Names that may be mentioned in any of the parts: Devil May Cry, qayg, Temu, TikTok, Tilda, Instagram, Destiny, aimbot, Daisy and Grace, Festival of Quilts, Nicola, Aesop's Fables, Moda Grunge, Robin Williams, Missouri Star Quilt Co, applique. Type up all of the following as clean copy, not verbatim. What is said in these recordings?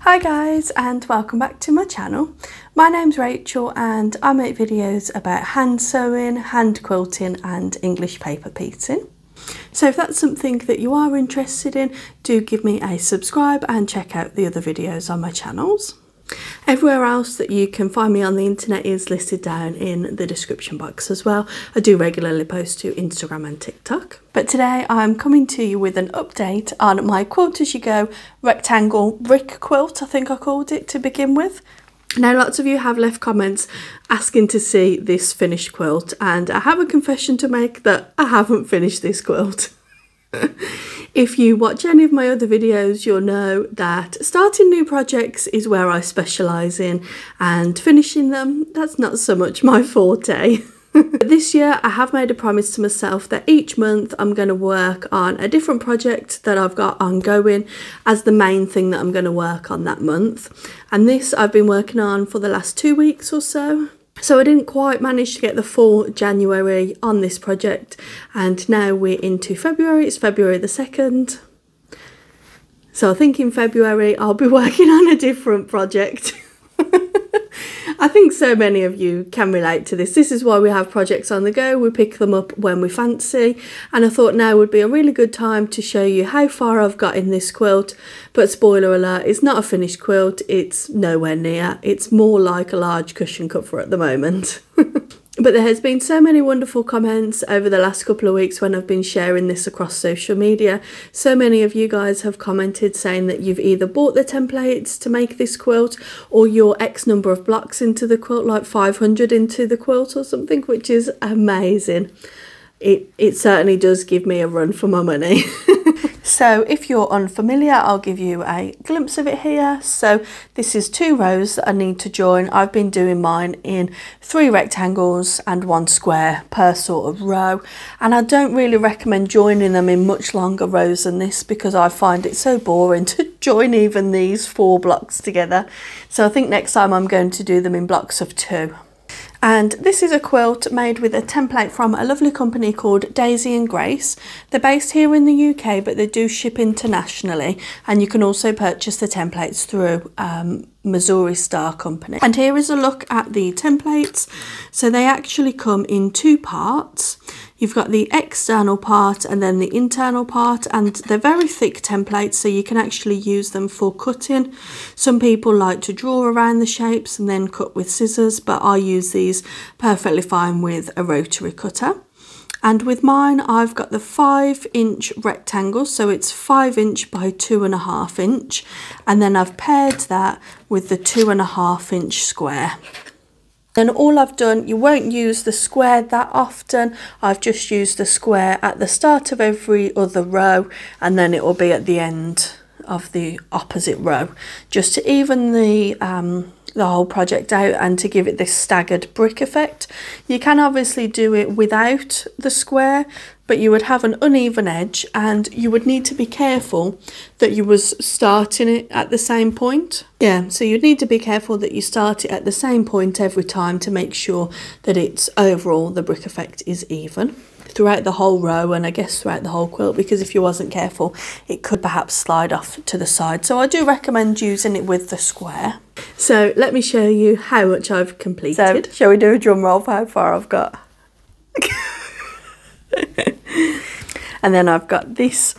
Hi guys and welcome back to my channel. My name's Rachel and I make videos about hand sewing, hand quilting and English paper piecing. So if that's something that you are interested in, do give me a subscribe and check out the other videos on my channels. Everywhere else that you can find me on the internet is listed down in the description box as well. I do regularly post to Instagram and TikTok. But today I'm coming to you with an update on my Quilt As You Go rectangle brick quilt, I think I called it to begin with. Now lots of you have left comments asking to see this finished quilt and I have a confession to make that I haven't finished this quilt. If you watch any of my other videos, you'll know that starting new projects is where I specialise in, and finishing them, that's not so much my forte. This year I have made a promise to myself that each month I'm going to work on a different project that I've got ongoing as the main thing that I'm going to work on that month, and this I've been working on for the last 2 weeks or so. So I didn't quite manage to get the full January on this project, and now we're into February. It's February the 2nd. So I think in February I'll be working on a different project. I think so many of you can relate to this. This is why we have projects on the go. We pick them up when we fancy, and I thought now would be a really good time to show you how far I've got in this quilt. But spoiler alert, it's not a finished quilt. It's nowhere near. It's more like a large cushion cover at the moment. But there has been so many wonderful comments over the last couple of weeks when I've been sharing this across social media. So many of you guys have commented saying that you've either bought the templates to make this quilt or you're X number of blocks into the quilt, like 500 into the quilt or something, which is amazing. It certainly does give me a run for my money. So if you're unfamiliar, I'll give you a glimpse of it here. So this is 2 rows that I need to join. I've been doing mine in 3 rectangles and 1 square per sort of row. And I don't really recommend joining them in much longer rows than this because I find it so boring to join even these 4 blocks together. So I think next time I'm going to do them in blocks of 2. And this is a quilt made with a template from a lovely company called Daisy and Grace. They're based here in the UK, but they do ship internationally, and you can also purchase the templates through Missouri Star Company. And here is a look at the templates. So they actually come in 2 parts. You've got the external part and then the internal part, and they're very thick templates, so you can actually use them for cutting. Some people like to draw around the shapes and then cut with scissors, but I use these perfectly fine with a rotary cutter. And with mine, I've got the 5-inch rectangle, so it's 5-inch by 2.5-inch, and then I've paired that with the 2.5-inch square. Then all I've done, you won't use the square that often, I've just used the square at the start of every other row, and then it will be at the end of the opposite row, just to even the whole project out and to give it this staggered brick effect. You can obviously do it without the square, but you would have an uneven edge and you would need to be careful that you was starting it at the same point. Yeah, so you'd need to be careful that you start it at the same point every time to make sure that it's overall the brick effect is even throughout the whole row, and I guess throughout the whole quilt, because if you wasn't careful it could perhaps slide off to the side. So I do recommend using it with the square. So let me show you how much I've completed. So, shall we do a drum roll for how far I've got? And then I've got this,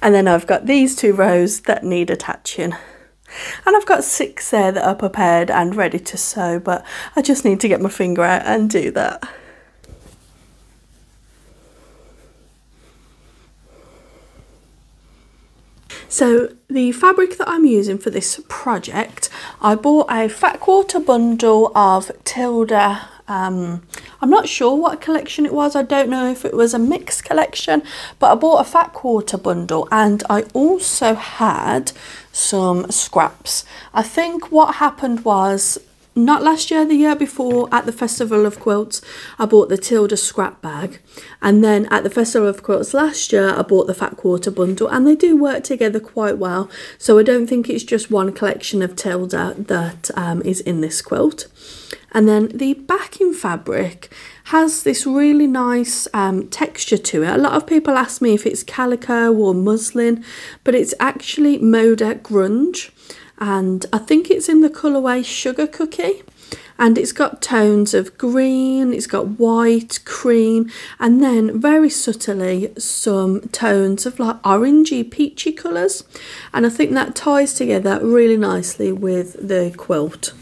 and then I've got these 2 rows that need attaching. And I've got 6 there that are prepared and ready to sew, but I just need to get my finger out and do that. So the fabric that I'm using for this project, I bought a fat quarter bundle of Tilda. I'm not sure what collection it was. I don't know if it was a mixed collection, but I bought a fat quarter bundle, and I also had some scraps. I think what happened was not last year, the year before, at the Festival of Quilts, I bought the Tilda scrap bag. And then at the Festival of Quilts last year, I bought the Fat Quarter bundle, and they do work together quite well. So I don't think it's just one collection of Tilda that is in this quilt. And then the backing fabric has this really nice texture to it. A lot of people ask me if it's calico or muslin, but it's actually Moda Grunge. And I think it's in the colourway Sugar Cookie, and it's got tones of green, it's got white, cream, and then very subtly some tones of like orangey, peachy colours, and I think that ties together really nicely with the quilt.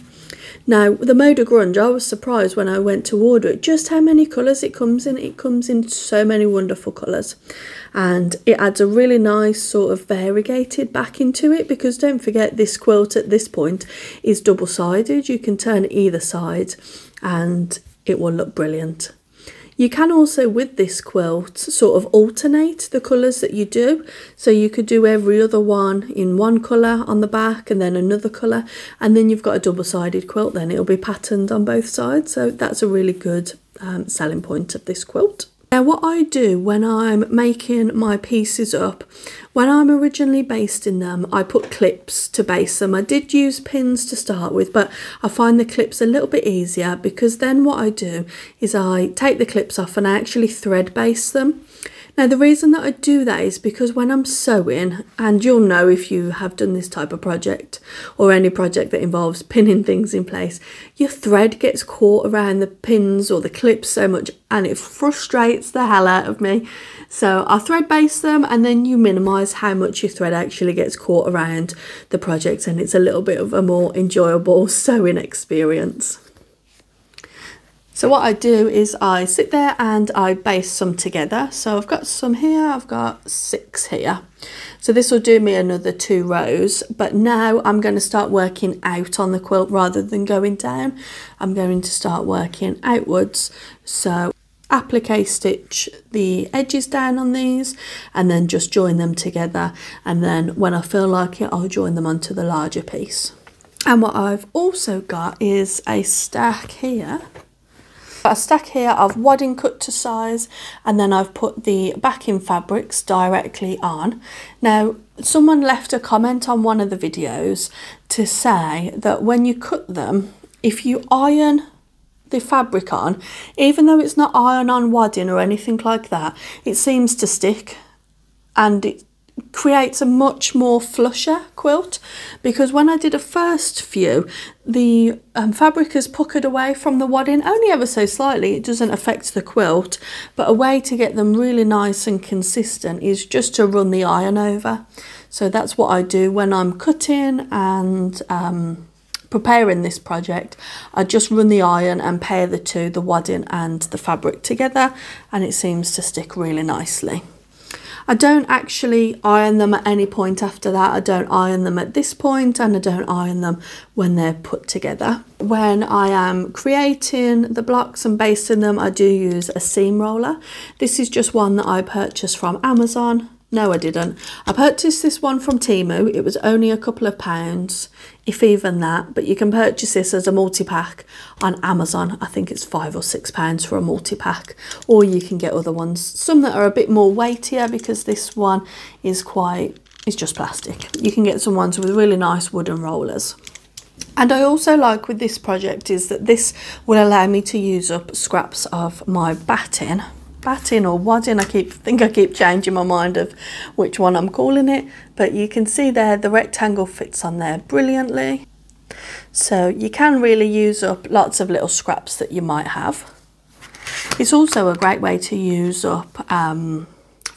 Now, the Moda Grunge, I was surprised when I went to order it just how many colours it comes in. It comes in so many wonderful colours, and it adds a really nice sort of variegated backing to it, because don't forget this quilt at this point is double-sided. You can turn either side and it will look brilliant. You can also, with this quilt, sort of alternate the colours that you do. So you could do every other one in one colour on the back and then another colour, and then you've got a double-sided quilt then. It'll be patterned on both sides. So that's a really good selling point of this quilt. Now, what I do when I'm making my pieces up, when I'm originally basting them, I put clips to base them. I did use pins to start with, but I find the clips a little bit easier, because then what I do is I take the clips off and I actually thread base them. Now, the reason that I do that is because when I'm sewing, and you'll know if you have done this type of project or any project that involves pinning things in place, your thread gets caught around the pins or the clips so much, and it frustrates the hell out of me. So I thread base them, and then you minimise how much your thread actually gets caught around the project, and it's a little bit of a more enjoyable sewing experience. So what I do is I sit there and I base some together. So I've got some here, I've got 6 here. So this will do me another 2 rows, but now I'm going to start working out on the quilt rather than going down. I'm going to start working outwards. So applique stitch the edges down on these and then just join them together. And then when I feel like it, I'll join them onto the larger piece. And what I've also got is a stack here. Got a stack here of wadding cut to size, and then I've put the backing fabrics directly on. Now, someone left a comment on one of the videos to say that when you cut them, if you iron the fabric on, even though it's not iron on wadding or anything like that, it seems to stick, and it creates a much more flusher quilt, because when I did a first few, the fabric is puckered away from the wadding only ever so slightly. It doesn't affect the quilt, but a way to get them really nice and consistent is just to run the iron over. So that's what I do when I'm cutting and preparing this project. I just run the iron and pair the two, the wadding and the fabric, together, and it seems to stick really nicely. I don't actually iron them at any point after that. I don't iron them at this point, and I don't iron them when they're put together. When I am creating the blocks and basting them, I do use a seam roller. This is just one that I purchased from Amazon. No, I didn't. I purchased this one from Temu. It was only a couple of pounds, if even that, but you can purchase this as a multi-pack on Amazon. I think it's £5 or £6 for a multi-pack, or you can get other ones, some that are a bit more weightier, because this one is it's just plastic. You can get some ones with really nice wooden rollers. And I also like with this project is that this will allow me to use up scraps of my batting or wadding. I keep changing my mind of which one I'm calling it, but you can see there the rectangle fits on there brilliantly, so you can really use up lots of little scraps that you might have. It's also a great way to use up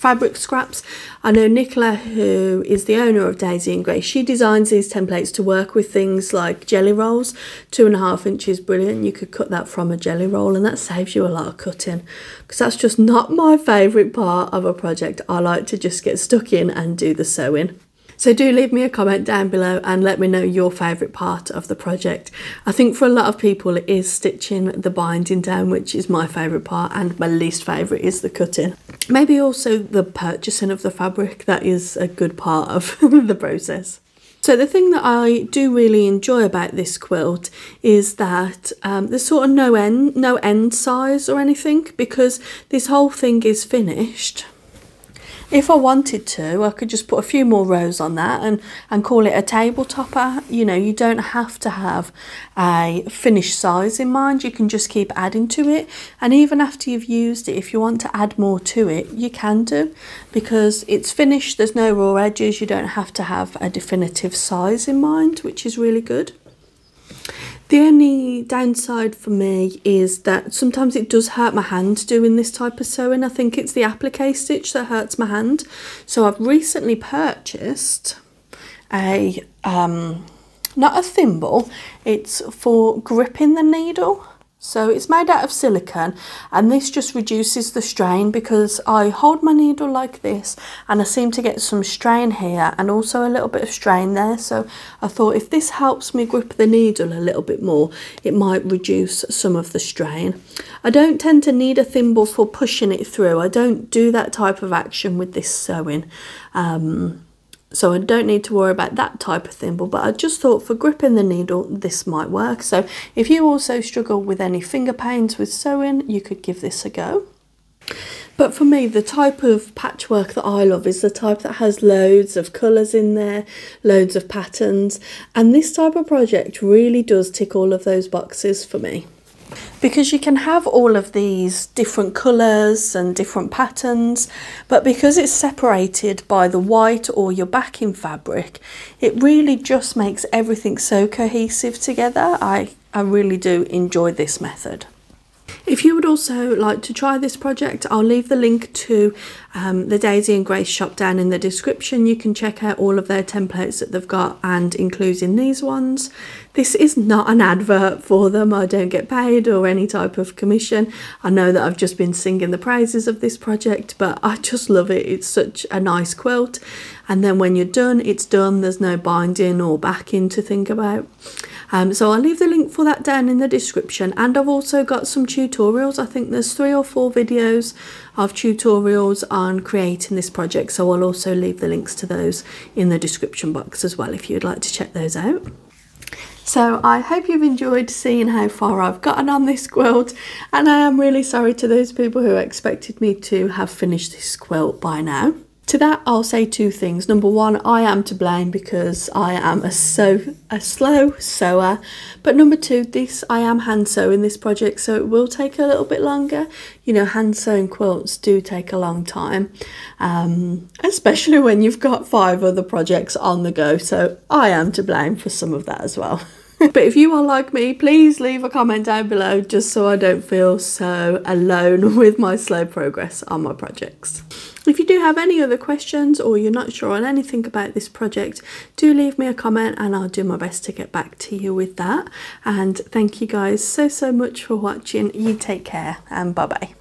fabric scraps. I know Nicola, who is the owner of Daisy and Grace, she designs these templates to work with things like jelly rolls. 2.5 inches, brilliant. You could cut that from a jelly roll, and that saves you a lot of cutting, because that's just not my favourite part of a project. I like to just get stuck in and do the sewing. So do leave me a comment down below and let me know your favourite part of the project. I think for a lot of people it is stitching the binding down, which is my favourite part, and my least favourite is the cutting. Maybe also the purchasing of the fabric, that is a good part of the process. So the thing that I do really enjoy about this quilt is that there's sort of no end size or anything, because this whole thing is finished. If I wanted to, I could just put a few more rows on that and call it a table topper. You know, you don't have to have a finished size in mind. You can just keep adding to it. And even after you've used it, if you want to add more to it, you can do, because it's finished. There's no raw edges. You don't have to have a definitive size in mind, which is really good. The only downside for me is that sometimes it does hurt my hand doing this type of sewing. I think it's the applique stitch that hurts my hand. So I've recently purchased a, not a thimble, it's for gripping the needle. So it's made out of silicone, and this just reduces the strain, because I hold my needle like this and I seem to get some strain here and also a little bit of strain there. So I thought if this helps me grip the needle a little bit more, it might reduce some of the strain. I don't tend to need a thimble for pushing it through. I don't do that type of action with this sewing. So I don't need to worry about that type of thimble, but I just thought for gripping the needle, this might work. So if you also struggle with any finger pains with sewing, you could give this a go. But for me, the type of patchwork that I love is the type that has loads of colours in there, loads of patterns. And this type of project really does tick all of those boxes for me, because you can have all of these different colours and different patterns, but because it's separated by the white or your backing fabric, it really just makes everything so cohesive together. I really do enjoy this method. If you would also like to try this project, I'll leave the link to the Daisy and Grace shop down in the description. You can check out all of their templates that they've got, and including these ones. This is not an advert for them. I don't get paid or any type of commission. I know that I've just been singing the praises of this project, but I just love it. It's such a nice quilt. And then when you're done, it's done. There's no binding or backing to think about. So I'll leave the link for that down in the description. And I've also got some tutorials. I think there's 3 or 4 videos of tutorials on creating this project, so I'll also leave the links to those in the description box as well if you'd like to check those out. So I hope you've enjoyed seeing how far I've gotten on this quilt, and I am really sorry to those people who expected me to have finished this quilt by now. To that, I'll say 2 things. Number 1, I am to blame because I am a slow sewer. But number 2, I am hand sewing this project, so it will take a little bit longer. You know, hand sewn quilts do take a long time, especially when you've got 5 other projects on the go. So I am to blame for some of that as well. But if you are like me, please leave a comment down below just so I don't feel so alone with my slow progress on my projects. If you do have any other questions or you're not sure on anything about this project, do leave me a comment and I'll do my best to get back to you with that. And thank you guys so much for watching. You take care, and bye bye.